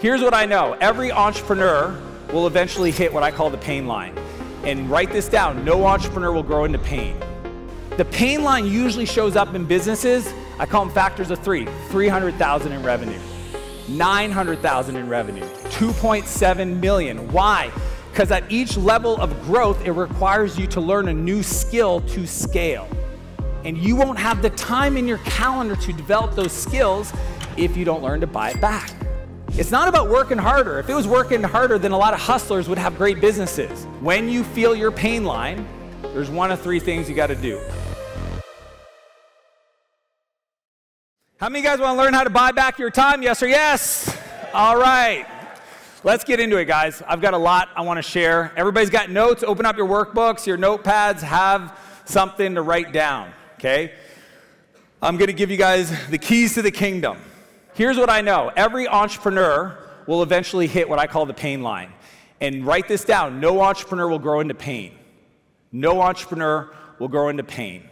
Here's what I know. Every entrepreneur will eventually hit what I call the pain line. And write this down, no entrepreneur will grow into pain. The pain line usually shows up in businesses, I call them factors of three. 300,000 in revenue, 900,000 in revenue, 2.7 million. Why? Because at each level of growth, it requires you to learn a new skill to scale. And you won't have the time in your calendar to develop those skills if you don't learn to buy it back. It's not about working harder. If it was working harder, then a lot of hustlers would have great businesses. When you feel your pain line, there's one of three things you got to do. How many of you guys want to learn how to buy back your time? Yes or yes? All right. Let's get into it, guys. I've got a lot I want to share. Everybody's got notes. Open up your workbooks, your notepads. Have something to write down, okay? I'm going to give you guys the keys to the kingdom. Here's what I know. Every entrepreneur will eventually hit what I call the pain line. And write this down. No entrepreneur will grow into pain. No entrepreneur will grow into pain.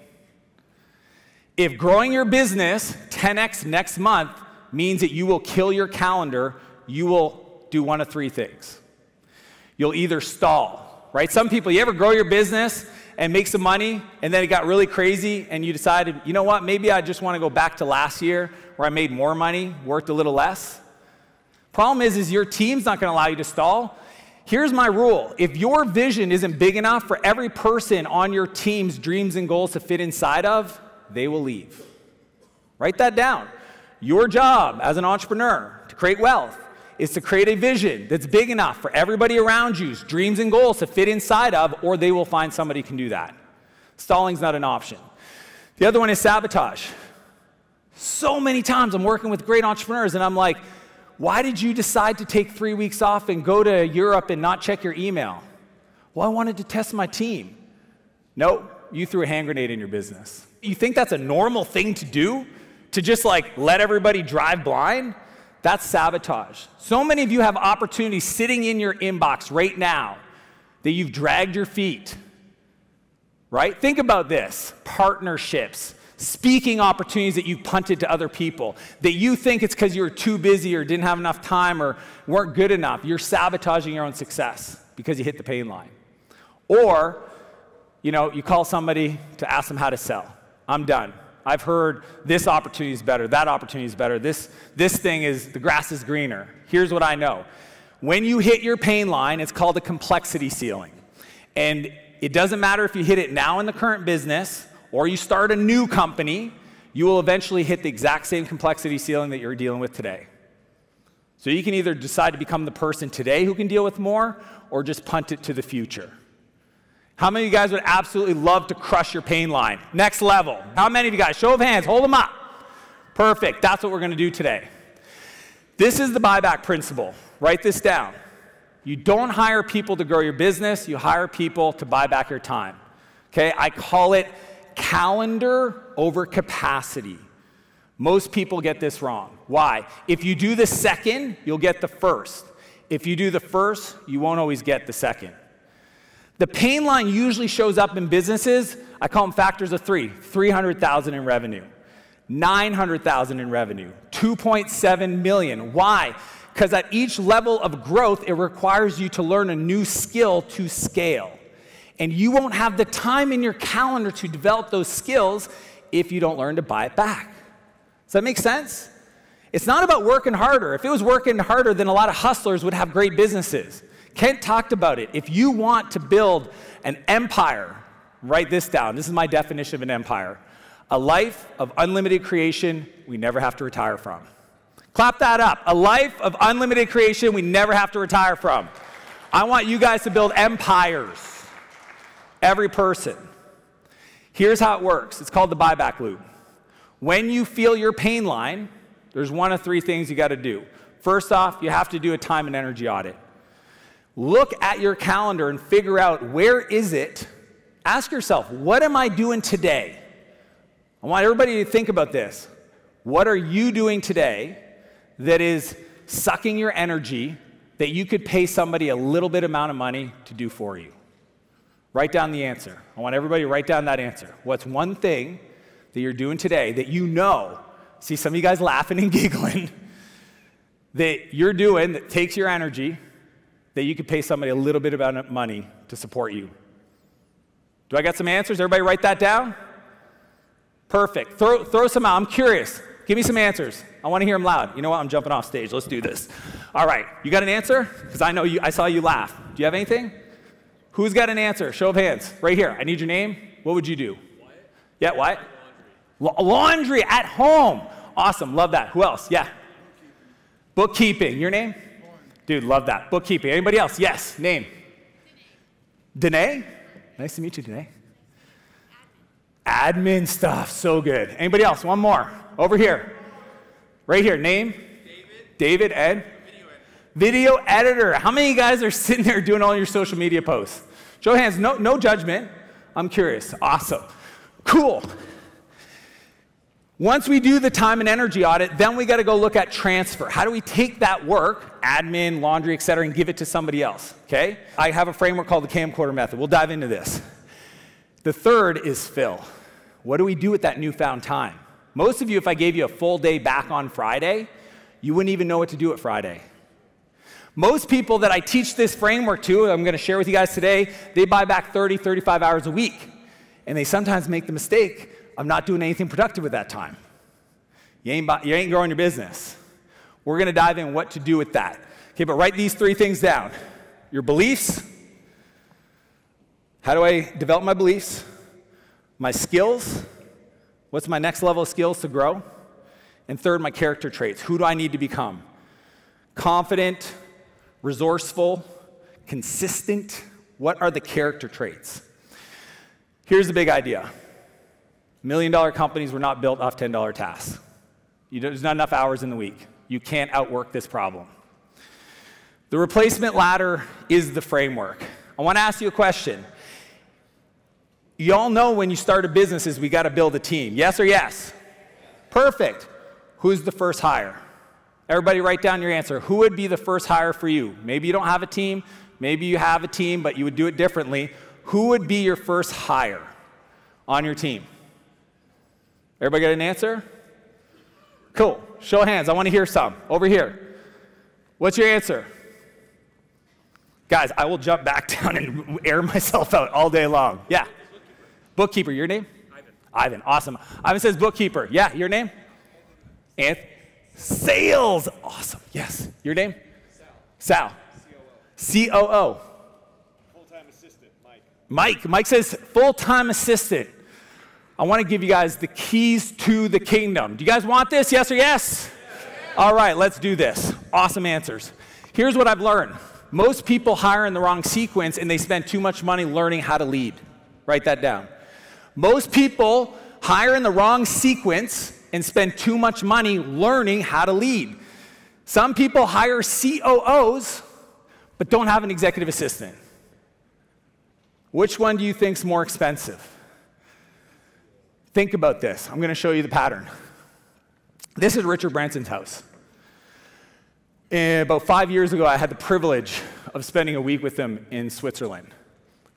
If growing your business 10x next month means that you will kill your calendar, you will do one of three things. You'll either stall, right? Some people, you ever grow your business and make some money, and then it got really crazy, and you decided, you know what, maybe I just want to go back to last year where I made more money, worked a little less. Problem is your team's not going to allow you to stall. Here's my rule. If your vision isn't big enough for every person on your team's dreams and goals to fit inside of, they will leave. Write that down. Your job as an entrepreneur to create wealth is to create a vision that's big enough for everybody around you's dreams and goals to fit inside of, or they will find somebody who can do that. Stalling's not an option. The other one is sabotage. So many times I'm working with great entrepreneurs and I'm like, why did you decide to take 3 weeks off and go to Europe and not check your email? Well, I wanted to test my team. Nope, you threw a hand grenade in your business. You think that's a normal thing to do? To just like let everybody drive blind? That's sabotage. So many of you have opportunities sitting in your inbox right now that you've dragged your feet, right? Think about this. Partnerships, speaking opportunities that you punted to other people, that you think it's because you were too busy or didn't have enough time or weren't good enough. You're sabotaging your own success because you hit the pain line. Or, you know, you call somebody to ask them how to sell. I'm done. I've heard this opportunity is better, that opportunity is better, this thing is, the grass is greener. Here's what I know. When you hit your pain line, it's called a complexity ceiling. And it doesn't matter if you hit it now in the current business or you start a new company, you will eventually hit the exact same complexity ceiling that you're dealing with today. So you can either decide to become the person today who can deal with more or just punt it to the future. How many of you guys would absolutely love to crush your pain line? Next level. How many of you guys? Show of hands. Hold them up. Perfect. That's what we're going to do today. This is the buyback principle. Write this down. You don't hire people to grow your business. You hire people to buy back your time. Okay? I call it calendar over capacity. Most people get this wrong. Why? If you do the second, you'll get the first. If you do the first, you won't always get the second. The pain line usually shows up in businesses, I call them factors of three. 300,000 in revenue, 900,000 in revenue, 2.7 million. Why? Because at each level of growth, it requires you to learn a new skill to scale. And you won't have the time in your calendar to develop those skills if you don't learn to buy it back. Does that make sense? It's not about working harder. If it was working harder, then a lot of hustlers would have great businesses. Kent talked about it. If you want to build an empire, write this down. This is my definition of an empire. A life of unlimited creation we never have to retire from. Clap that up. A life of unlimited creation we never have to retire from. I want you guys to build empires. Every person. Here's how it works. It's called the buyback loop. When you feel your pain line, there's one of three things you got to do. First off, you have to do a time and energy audit. Look at your calendar and figure out where is it. Ask yourself, what am I doing today? I want everybody to think about this. What are you doing today that is sucking your energy that you could pay somebody a little bit amount of money to do for you? Write down the answer. I want everybody to write down that answer. What's one thing that you're doing today that you know? See, some of you guys laughing and giggling. that you're doing that takes your energy that you could pay somebody a little bit of money to support you? Do I got some answers? Everybody write that down? Perfect. Throw some out. I'm curious. Give me some answers. I want to hear them loud. You know what? I'm jumping off stage. Let's do this. All right. You got an answer? Because I know you. I saw you laugh. Do you have anything? Who's got an answer? Show of hands. Right here. I need your name. What would you do? Wyatt. Yeah, Wyatt? Laundry at home. Awesome. Love that. Who else? Yeah. Bookkeeping. Your name? Lauren. Dude, love that. Bookkeeping. Anybody else? Yes. Name? Danae. Nice to meet you, Danae. Admin stuff. So good. Anybody else? One more. Over here. Right here. Name? David. David, Ed? Video editor. Video editor. How many of you guys are sitting there doing all your social media posts? Show of hands. No judgment. I'm curious. Awesome. Cool. Once we do the time and energy audit, then we got to go look at transfer. How do we take that work, admin, laundry, et cetera, and give it to somebody else? Okay? I have a framework called the camcorder method. We'll dive into this. The third is fill. What do we do with that newfound time? Most of you, if I gave you a full day back on Friday, you wouldn't even know what to do at Friday. Most people that I teach this framework to, I'm going to share with you guys today, they buy back 30, 35 hours a week. And they sometimes make the mistake of not doing anything productive with that time. You ain't growing your business. We're going to dive in what to do with that. Okay, but write these three things down. Your beliefs. How do I develop my beliefs? My skills. What's my next level of skills to grow? And third, my character traits. Who do I need to become? Confident, resourceful, consistent. What are the character traits? Here's the big idea. Million-dollar companies were not built off $10 tasks. There's not enough hours in the week. You can't outwork this problem. The replacement ladder is the framework. I want to ask you a question. You all know when you start a business is we got to build a team. Yes or yes? Perfect. Who's the first hire? Everybody write down your answer. Who would be the first hire for you? Maybe you don't have a team. Maybe you have a team, but you would do it differently. Who would be your first hire on your team? Everybody got an answer? Cool. Show of hands. I want to hear some. Over here. What's your answer? Guys, I will jump back down and air myself out all day long. Yeah. Bookkeeper. Your name? Ivan. Ivan. Awesome. Ivan says bookkeeper. Yeah. Your name? Anthony. Sales. Awesome. Yes. Your name? Sal. COO. COO. Full-time assistant. Mike. Mike. Mike says full-time assistant. I want to give you guys the keys to the kingdom. Do you guys want this? Yes or yes? Yes? All right, let's do this. Awesome answers. Here's what I've learned. Most people hire in the wrong sequence and they spend too much money learning how to lead. Write that down. Most people hire in the wrong sequence and spend too much money learning how to lead. Some people hire COOs but don't have an executive assistant. Which one do you think's more expensive? Think about this. I'm going to show you the pattern. This is Richard Branson's house. About 5 years ago, I had the privilege of spending a week with him in Switzerland.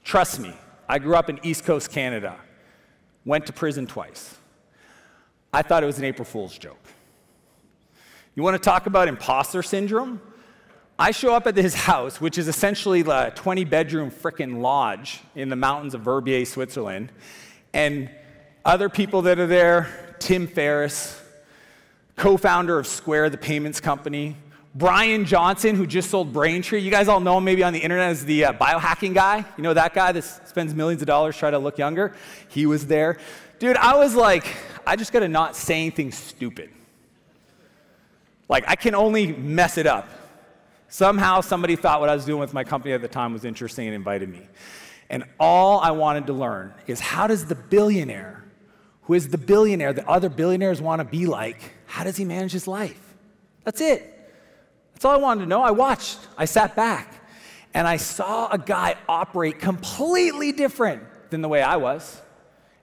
Trust me, I grew up in East Coast Canada, went to prison twice. I thought it was an April Fool's joke. You want to talk about imposter syndrome? I show up at his house, which is essentially a 20-bedroom frickin' lodge in the mountains of Verbier, Switzerland, and other people that are there, Tim Ferriss, co-founder of Square, the payments company, Brian Johnson, who just sold Braintree. You guys all know him maybe on the internet as the biohacking guy. You know that guy that spends millions of dollars trying to look younger? He was there. Dude, I was like, I just got to not say anything stupid. Like, I can only mess it up. Somehow somebody thought what I was doing with my company at the time was interesting and invited me. And all I wanted to learn is how does the billionaire who is the billionaire that other billionaires want to be like, how does he manage his life? That's it. That's all I wanted to know. I watched. I sat back. And I saw a guy operate completely different than the way I was.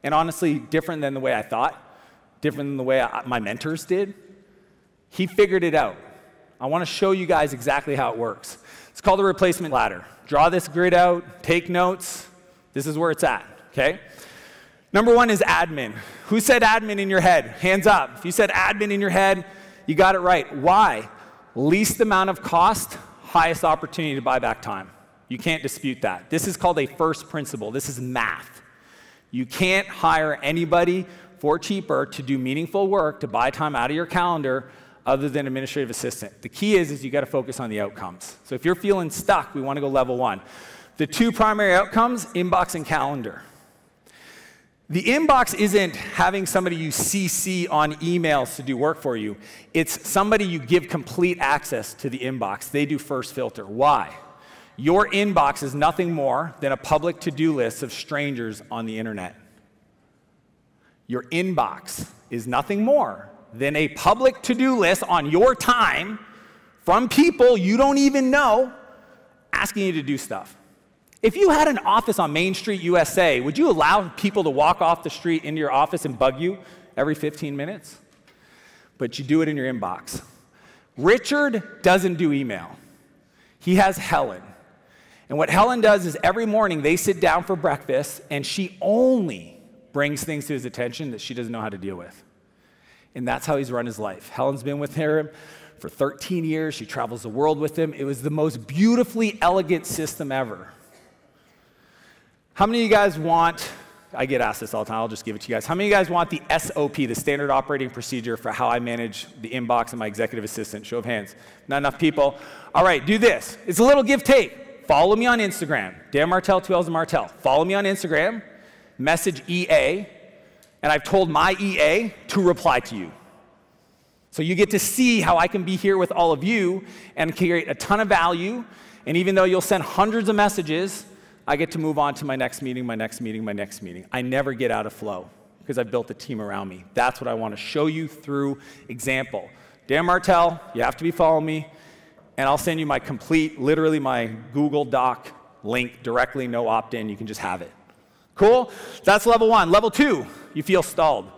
And honestly, different than the way I thought. Different than the way my mentors did. He figured it out. I want to show you guys exactly how it works. It's called the replacement ladder. Draw this grid out. Take notes. This is where it's at. Okay? Number one is admin. Who said admin in your head? Hands up. If you said admin in your head, you got it right. Why? Least amount of cost, highest opportunity to buy back time. You can't dispute that. This is called a first principle. This is math. You can't hire anybody for cheaper to do meaningful work, to buy time out of your calendar, other than administrative assistant. The key is you got to focus on the outcomes. So if you're feeling stuck, we want to go level one. The two primary outcomes, inbox and calendar. The inbox isn't having somebody you CC on emails to do work for you. It's somebody you give complete access to the inbox. They do first filter. Why? Your inbox is nothing more than a public to-do list of strangers on the internet. Your inbox is nothing more than a public to-do list on your time from people you don't even know asking you to do stuff. If you had an office on Main Street, USA, would you allow people to walk off the street into your office and bug you every 15 minutes? But you do it in your inbox. Richard doesn't do email. He has Helen. And what Helen does is every morning they sit down for breakfast and she only brings things to his attention that she doesn't know how to deal with. And that's how he's run his life. Helen's been with him for 13 years. She travels the world with him. It was the most beautifully elegant system ever. How many of you guys want, I get asked this all the time, I'll just give it to you guys. How many of you guys want the SOP, the standard operating procedure for how I manage the inbox and my executive assistant? Show of hands. Not enough people. All right, do this. It's a little give take. Follow me on Instagram. Dan Martell, 2 L's and Martell. Follow me on Instagram. Message EA. And I've told my EA to reply to you. So you get to see how I can be here with all of you and create a ton of value. And even though you'll send hundreds of messages, I get to move on to my next meeting, my next meeting, my next meeting. I never get out of flow because I've built a team around me. That's what I want to show you through example. Dan Martell, you have to be following me, and I'll send you my complete, literally my Google Doc link directly, no opt-in. You can just have it. Cool? That's level one. Level two, you feel stalled.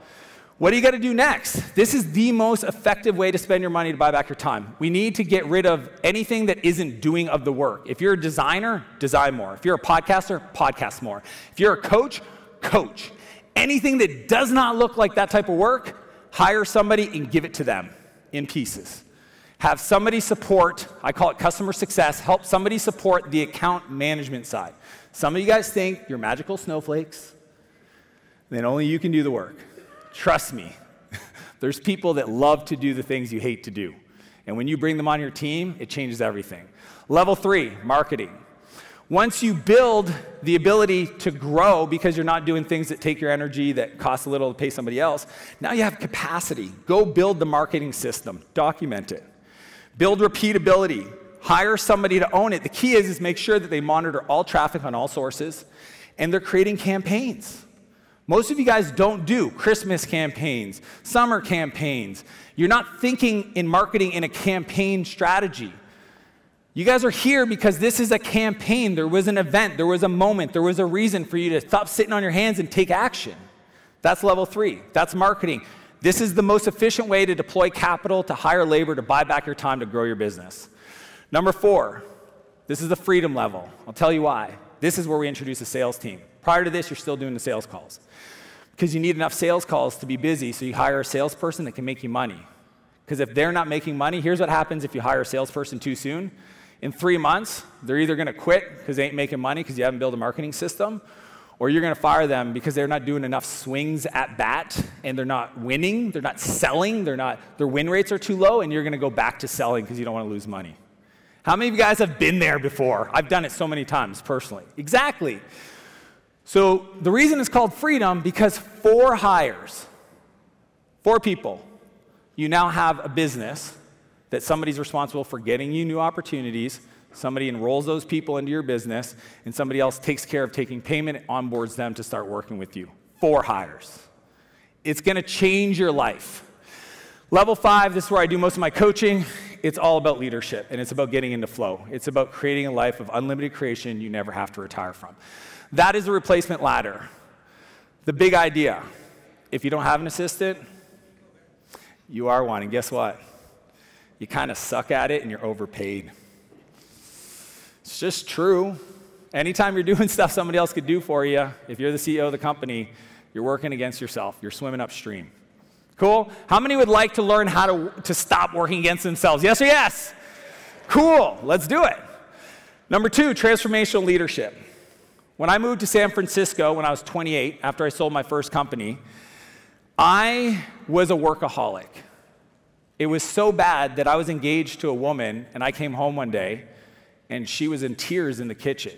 What do you got to do next? This is the most effective way to spend your money to buy back your time. We need to get rid of anything that isn't doing of the work. If you're a designer, design more. If you're a podcaster, podcast more. If you're a coach, coach. Anything that does not look like that type of work, hire somebody and give it to them in pieces. Have somebody support, I call it customer success, help somebody support the account management side. Some of you guys think you're magical snowflakes, then only you can do the work. Trust me, there's people that love to do the things you hate to do. And when you bring them on your team, it changes everything. Level three, marketing. Once you build the ability to grow because you're not doing things that take your energy, that cost a little to pay somebody else, now you have capacity. Go build the marketing system. Document it. Build repeatability. Hire somebody to own it. The key is make sure that they monitor all traffic on all sources, and they're creating campaigns. Most of you guys don't do Christmas campaigns, summer campaigns. You're not thinking in marketing in a campaign strategy. You guys are here because this is a campaign. There was an event. There was a moment. There was a reason for you to stop sitting on your hands and take action. That's level three. That's marketing. This is the most efficient way to deploy capital, to hire labor, to buy back your time, to grow your business. Number four, this is the freedom level. I'll tell you why. This is where we introduce a sales team. Prior to this, you're still doing the sales calls because you need enough sales calls to be busy, so you hire a salesperson that can make you money. Because if they're not making money, here's what happens if you hire a salesperson too soon. In 3 months, they're either going to quit because they ain't making money because you haven't built a marketing system, or you're going to fire them because they're not doing enough swings at bat and they're not winning, they're not selling, their win rates are too low, and you're going to go back to selling because you don't want to lose money. How many of you guys have been there before? I've done it so many times personally. Exactly. So the reason it's called freedom, because 4 hires, 4 people, you now have a business that somebody's responsible for getting you new opportunities, somebody enrolls those people into your business, and somebody else takes care of taking payment and onboards them to start working with you. 4 hires. It's going to change your life. Level five, this is where I do most of my coaching. It's all about leadership, and it's about getting into flow. It's about creating a life of unlimited creation you never have to retire from. That is the replacement ladder. The big idea, if you don't have an assistant, you are one, and guess what? You kind of suck at it and you're overpaid. It's just true. Anytime you're doing stuff somebody else could do for you, if you're the CEO of the company, you're working against yourself. You're swimming upstream. Cool? How many would like to learn how to stop working against themselves? Yes or yes? Cool. Let's do it. Number two, transformational leadership. When I moved to San Francisco when I was 28, after I sold my first company, I was a workaholic. It was so bad that I was engaged to a woman, and I came home one day, and she was in tears in the kitchen.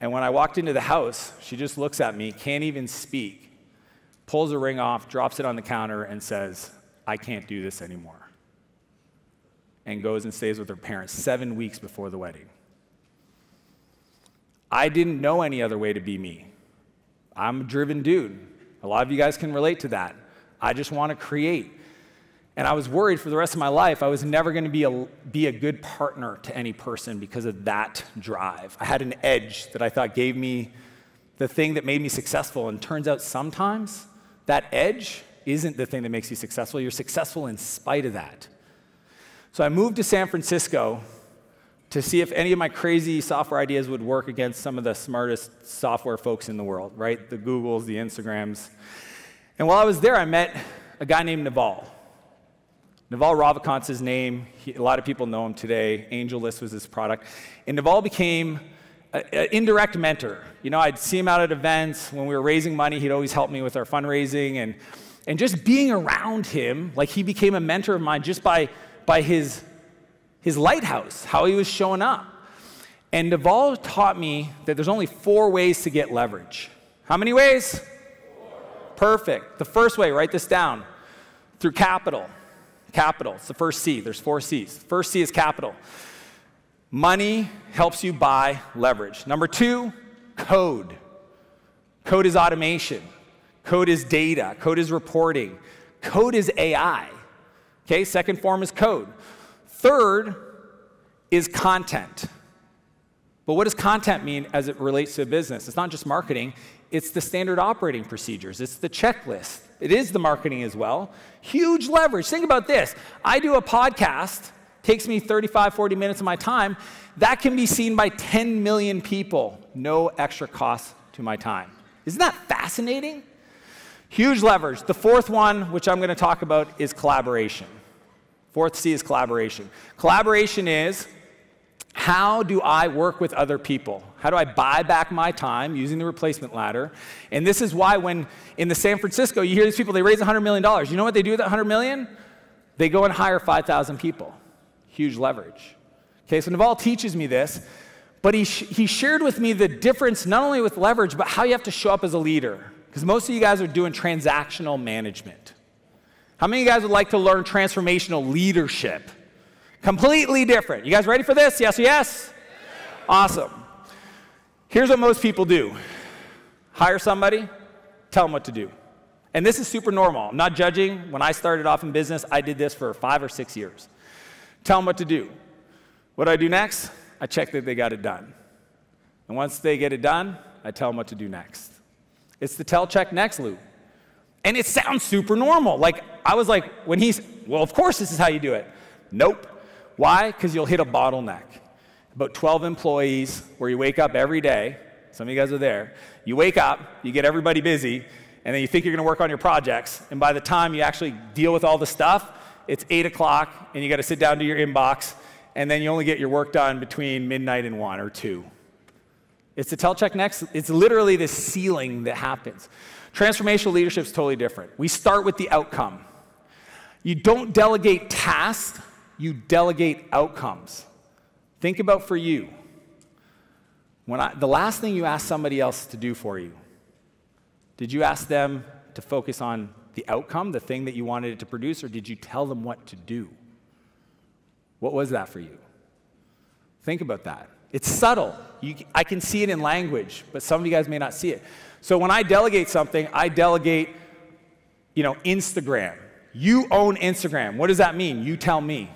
And when I walked into the house, she just looks at me, can't even speak, pulls a ring off, drops it on the counter, and says, "I can't do this anymore," and goes and stays with her parents 7 weeks before the wedding. I didn't know any other way to be me. I'm a driven dude. A lot of you guys can relate to that. I just want to create. And I was worried for the rest of my life I was never going to be a good partner to any person because of that drive. I had an edge that I thought gave me the thing that made me successful. And turns out sometimes that edge isn't the thing that makes you successful. You're successful in spite of that. So I moved to San Francisco to see if any of my crazy software ideas would work against some of the smartest software folks in the world, right? The Googles, the Instagrams. And while I was there, I met a guy named Naval. Naval Ravikant's his name. A lot of people know him today. AngelList was his product. And Naval became an indirect mentor. You know, I'd see him out at events. When we were raising money, he'd always help me with our fundraising. And just being around him, like he became a mentor of mine just by his lighthouse, how he was showing up. And Naval taught me that there's only 4 ways to get leverage. How many ways? 4. Perfect. The first way, write this down, through capital. Capital, it's the first C. There's 4 C's. First C is capital. Money helps you buy leverage. Number 2, code. Code is automation. Code is data. Code is reporting. Code is AI. Okay, second form is code. Third is content. But what does content mean as it relates to a business? It's not just marketing. It's the standard operating procedures. It's the checklist. It is the marketing as well. Huge leverage. Think about this. I do a podcast. Takes me 35, 40 minutes of my time. That can be seen by 10 million people. No extra cost to my time. Isn't that fascinating? Huge leverage. The fourth one, which I'm going to talk about, is collaboration. Fourth C is collaboration. Collaboration is, how do I work with other people? How do I buy back my time using the replacement ladder? And this is why when in the San Francisco, you hear these people, they raise $100 million. You know what they do with that $100 million? They go and hire 5,000 people. Huge leverage. Okay, so Naval teaches me this, but he shared with me the difference not only with leverage, but how you have to show up as a leader. Because most of you guys are doing transactional management. How many of you guys would like to learn transformational leadership? Completely different. You guys ready for this? Yes or yes? Awesome. Here's what most people do. Hire somebody, tell them what to do. And this is super normal. I'm not judging. When I started off in business, I did this for 5 or 6 years. Tell them what to do. What do I do next? I check that they got it done. And once they get it done, I tell them what to do next. It's the tell, check, next loop. And it sounds super normal. Like, I was like, when he's, well, of course this is how you do it. Nope. Why? Because you'll hit a bottleneck. About 12 employees where you wake up every day. Some of you guys are there. You wake up, you get everybody busy, and then you think you're going to work on your projects. And by the time you actually deal with all the stuff, it's 8 o'clock, and you got to sit down to your inbox, and then you only get your work done between midnight and 1 or 2. It's the tell, check, next. It's literally this ceiling that happens. Transformational leadership is totally different. We start with the outcome. You don't delegate tasks. You delegate outcomes. Think about for you. The last thing you asked somebody else to do for you, did you ask them to focus on the outcome, the thing that you wanted it to produce, or did you tell them what to do? What was that for you? Think about that. It's subtle. I can see it in language, but some of you guys may not see it. So when I delegate something, I delegate, Instagram. You own Instagram. What does that mean? You tell me.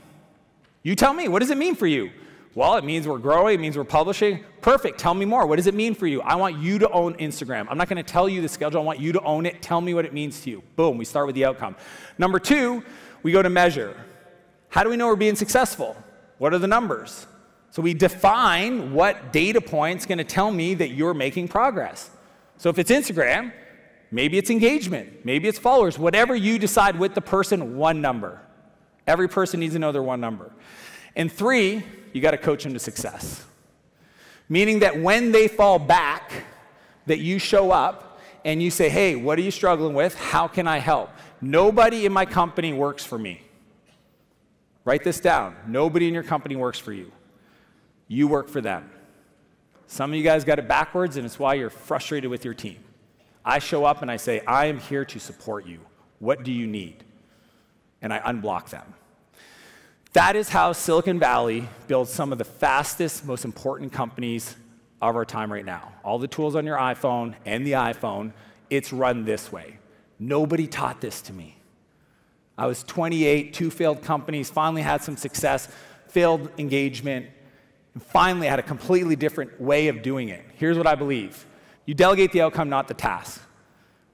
You tell me. What does it mean for you? Well, it means we're growing. It means we're publishing. Perfect. Tell me more. What does it mean for you? I want you to own Instagram. I'm not going to tell you the schedule. I want you to own it. Tell me what it means to you. Boom. We start with the outcome. Number 2, we go to measure. How do we know we're being successful? What are the numbers? So we define what data point's going to tell me that you're making progress. So if it's Instagram, Maybe it's engagement. Maybe it's followers. Whatever you decide with the person, one number. Every person needs to know their one number. And three, you got to coach them to success. Meaning that when they fall back, that you show up and you say, hey, what are you struggling with? How can I help? Nobody in my company works for me. Write this down. Nobody in your company works for you. You work for them. Some of you guys got it backwards, and it's why you're frustrated with your team. I show up and I say, I am here to support you. What do you need? And I unblock them. That is how Silicon Valley builds some of the fastest, most important companies of our time right now. All the tools on your iPhone and the iPhone, it's run this way. Nobody taught this to me. I was 28, two failed companies, finally had some success, failed engagement, and finally had a completely different way of doing it. Here's what I believe. You delegate the outcome, not the task.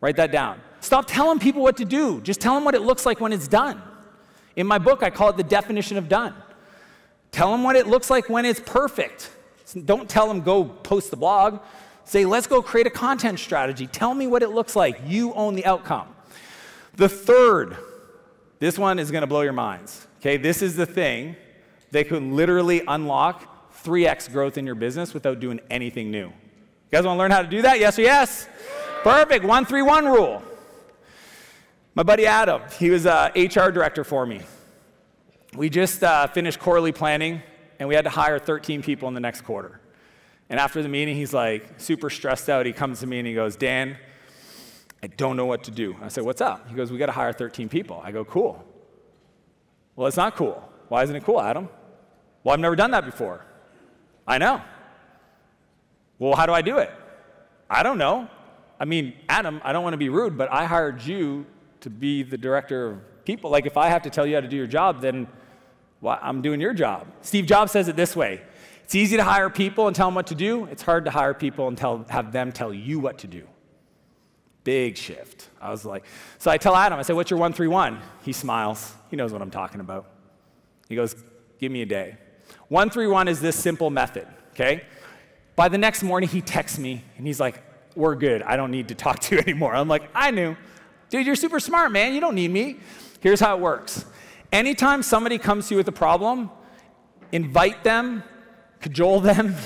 Write that down. Stop telling people what to do. Just tell them what it looks like when it's done. In my book, I call it the definition of done. Tell them what it looks like when it's perfect. Don't tell them go post the blog. Say, let's go create a content strategy. Tell me what it looks like. You own the outcome. The third, this one is going to blow your minds. Okay, this is the thing that can literally unlock 3x growth in your business without doing anything new. You guys want to learn how to do that? Yes or yes? Perfect. 1-3-1 rule. My buddy Adam, he was an HR director for me. We just finished quarterly planning, and we had to hire 13 people in the next quarter. And after the meeting, he's like super stressed out. He comes to me and he goes, Dan, I don't know what to do. I said, what's up? He goes, we got to hire 13 people. I go, cool. Well, it's not cool. Why isn't it cool, Adam? Well, I've never done that before. I know. Well, how do I do it? I don't know. I mean, Adam, I don't want to be rude, but I hired you to be the director of people. Like, if I have to tell you how to do your job, then well, I'm doing your job. Steve Jobs says it this way. It's easy to hire people and tell them what to do. It's hard to hire people and have them tell you what to do. Big shift. I was like, so I tell Adam, I say, what's your 1-3-1? He smiles. He knows what I'm talking about. He goes, give me a day. 1-3-1 is this simple method, okay? By the next morning, he texts me, and he's like, we're good. I don't need to talk to you anymore. I'm like, I knew. Dude, you're super smart, man. You don't need me. Here's how it works. Anytime somebody comes to you with a problem, invite them, cajole them,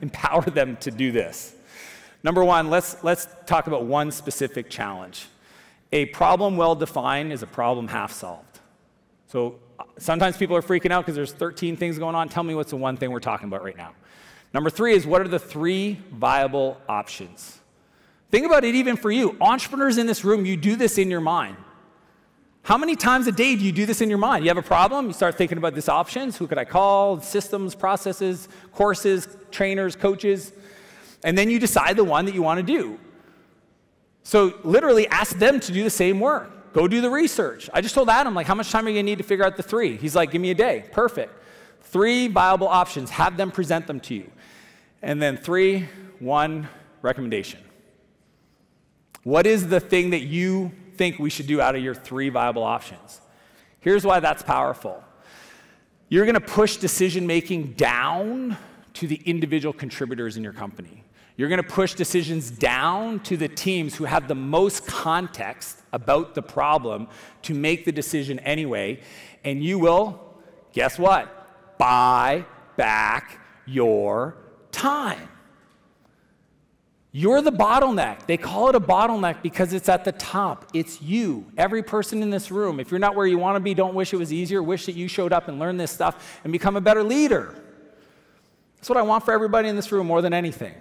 empower them to do this. Number one, let's talk about one specific challenge. A problem well-defined is a problem half-solved. So sometimes people are freaking out because there's 13 things going on. Tell me what's the one thing we're talking about right now. Number three is, what are the three viable options? Think about it even for you. Entrepreneurs in this room, you do this in your mind. How many times a day do you do this in your mind? You have a problem, you start thinking about these options. Who could I call? Systems, processes, courses, trainers, coaches. And then you decide the one that you want to do. So literally ask them to do the same work. Go do the research. I just told Adam, like, how much time are you going to need to figure out the three? He's like, give me a day. Perfect. Three viable options. Have them present them to you. And then three, one recommendation. What is the thing that you think we should do out of your three viable options? Here's why that's powerful. You're going to push decision-making down to the individual contributors in your company. You're going to push decisions down to the teams who have the most context about the problem to make the decision anyway. And you will, guess what? Buy back your time. You're the bottleneck. They call it a bottleneck because it's at the top. It's you. Every person in this room. If you're not where you want to be, don't wish it was easier. Wish that you showed up and learned this stuff and become a better leader. That's what I want for everybody in this room more than anything.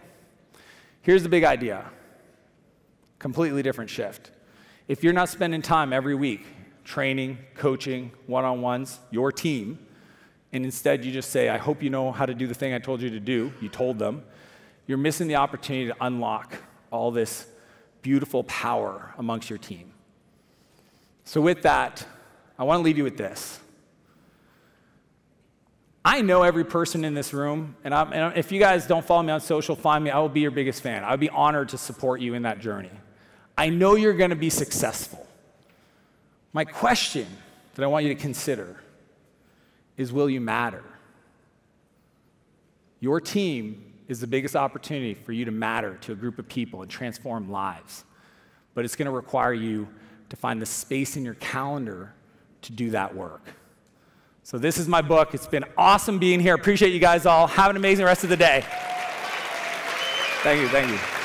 Here's the big idea. Completely different shift. If you're not spending time every week training, coaching, one-on-ones, your team, and instead you just say, I hope you know how to do the thing I told you to do, you told them, you're missing the opportunity to unlock all this beautiful power amongst your team. So with that, I want to leave you with this. I know every person in this room, and if you guys don't follow me on social, find me. I will be your biggest fan. I would be honored to support you in that journey. I know you're going to be successful. My question that I want you to consider is, will you matter? Your team is the biggest opportunity for you to matter to a group of people and transform lives. but it's going to require you to find the space in your calendar to do that work. So this is my book. It's been awesome being here. Appreciate you guys all. Have an amazing rest of the day. Thank you.